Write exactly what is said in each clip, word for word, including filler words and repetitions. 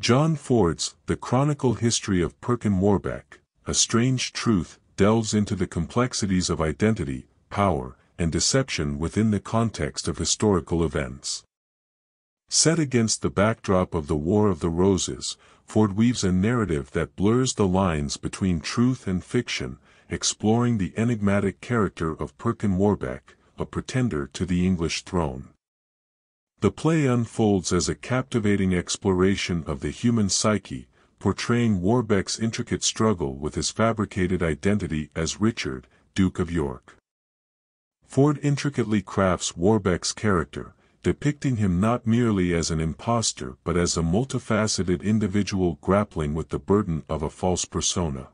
John Ford's The Chronicle History of Perkin Warbeck, A Strange Truth, delves into the complexities of identity, power, and deception within the context of historical events. Set against the backdrop of the War of the Roses, Ford weaves a narrative that blurs the lines between truth and fiction, exploring the enigmatic character of Perkin Warbeck, a pretender to the English throne. The play unfolds as a captivating exploration of the human psyche, portraying Warbeck's intricate struggle with his fabricated identity as Richard, Duke of York. Ford intricately crafts Warbeck's character, depicting him not merely as an imposter but as a multifaceted individual grappling with the burden of a false persona.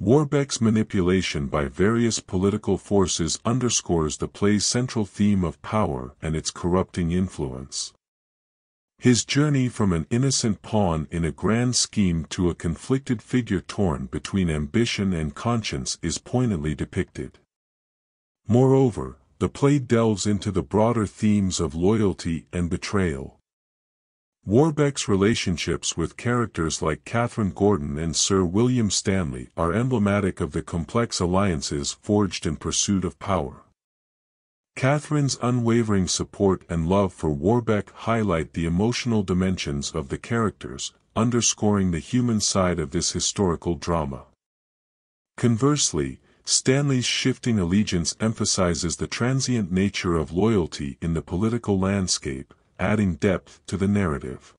Warbeck's manipulation by various political forces underscores the play's central theme of power and its corrupting influence. His journey from an innocent pawn in a grand scheme to a conflicted figure torn between ambition and conscience is poignantly depicted. Moreover, the play delves into the broader themes of loyalty and betrayal. Warbeck's relationships with characters like Katherine Gordon and Sir William Stanley are emblematic of the complex alliances forged in pursuit of power. Katherine's unwavering support and love for Warbeck highlight the emotional dimensions of the characters, underscoring the human side of this historical drama. Conversely, Stanley's shifting allegiance emphasizes the transient nature of loyalty in the political landscape, adding depth to the narrative.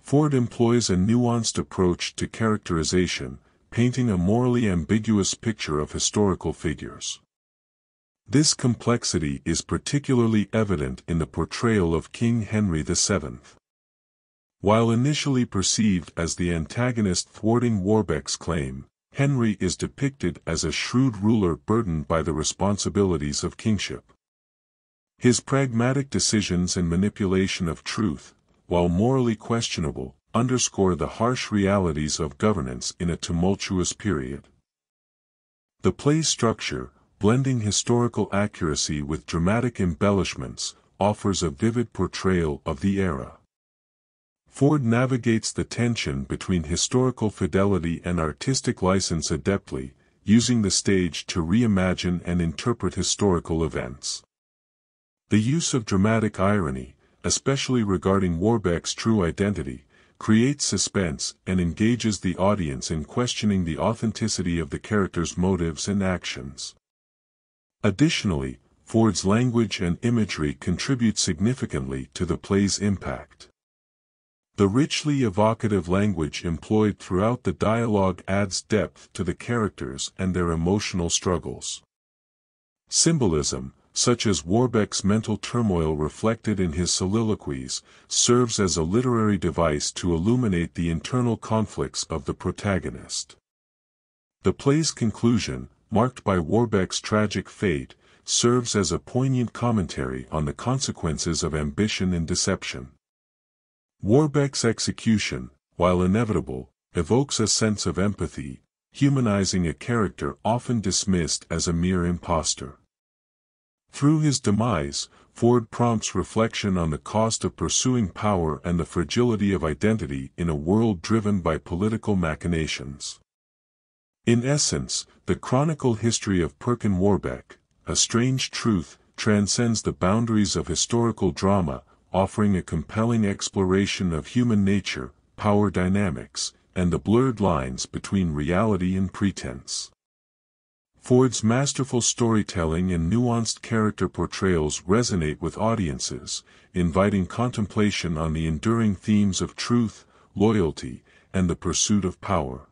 Ford employs a nuanced approach to characterization, painting a morally ambiguous picture of historical figures. This complexity is particularly evident in the portrayal of King Henry the seventh. While initially perceived as the antagonist thwarting Warbeck's claim, Henry is depicted as a shrewd ruler burdened by the responsibilities of kingship. His pragmatic decisions and manipulation of truth, while morally questionable, underscore the harsh realities of governance in a tumultuous period. The play's structure, blending historical accuracy with dramatic embellishments, offers a vivid portrayal of the era. Ford navigates the tension between historical fidelity and artistic license adeptly, using the stage to reimagine and interpret historical events. The use of dramatic irony, especially regarding Warbeck's true identity, creates suspense and engages the audience in questioning the authenticity of the character's motives and actions. Additionally, Ford's language and imagery contribute significantly to the play's impact. The richly evocative language employed throughout the dialogue adds depth to the characters and their emotional struggles. Symbolism, such as Warbeck's mental turmoil reflected in his soliloquies, serves as a literary device to illuminate the internal conflicts of the protagonist. The play's conclusion, marked by Warbeck's tragic fate, serves as a poignant commentary on the consequences of ambition and deception. Warbeck's execution, while inevitable, evokes a sense of empathy, humanizing a character often dismissed as a mere imposter. Through his demise, Ford prompts reflection on the cost of pursuing power and the fragility of identity in a world driven by political machinations. In essence, the chronicle history of Perkin Warbeck, A Strange Truth, transcends the boundaries of historical drama, offering a compelling exploration of human nature, power dynamics, and the blurred lines between reality and pretense. Ford's masterful storytelling and nuanced character portrayals resonate with audiences, inviting contemplation on the enduring themes of truth, loyalty, and the pursuit of power.